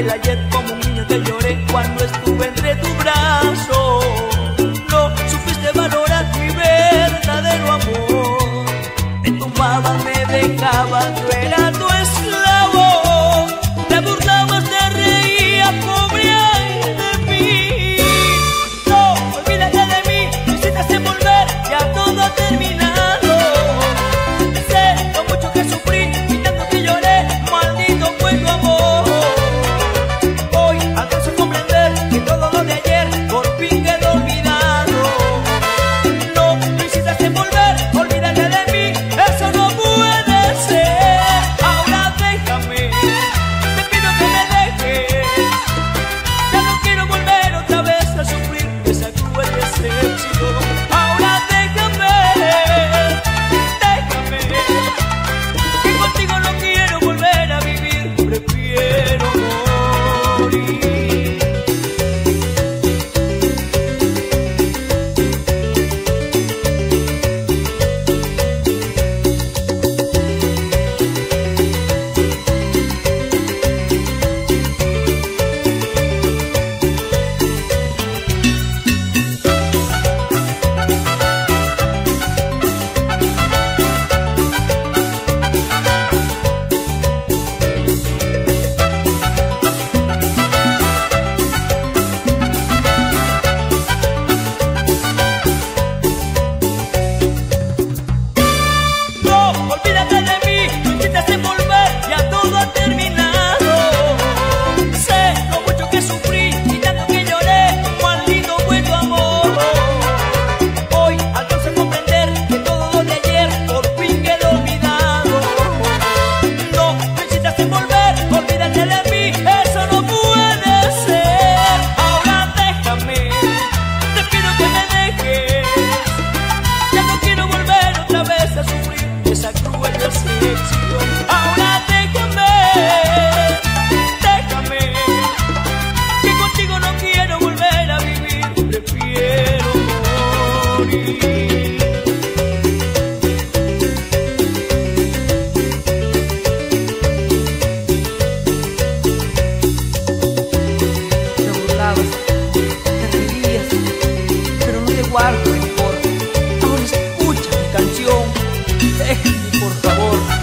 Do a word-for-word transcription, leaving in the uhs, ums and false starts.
el ayer como un niño te lloré cuando estuve entre tu brazo. No supiste valorar mi verdadero amor. Me tomabas, me dejabas, yo era tu esclavo. Te burlabas, te reías, pobre ay de mí. No, olvídate de mí, me hiciste volver, ya todo ha terminado. Guardo rencor, ahora escucha mi canción, déjame por favor.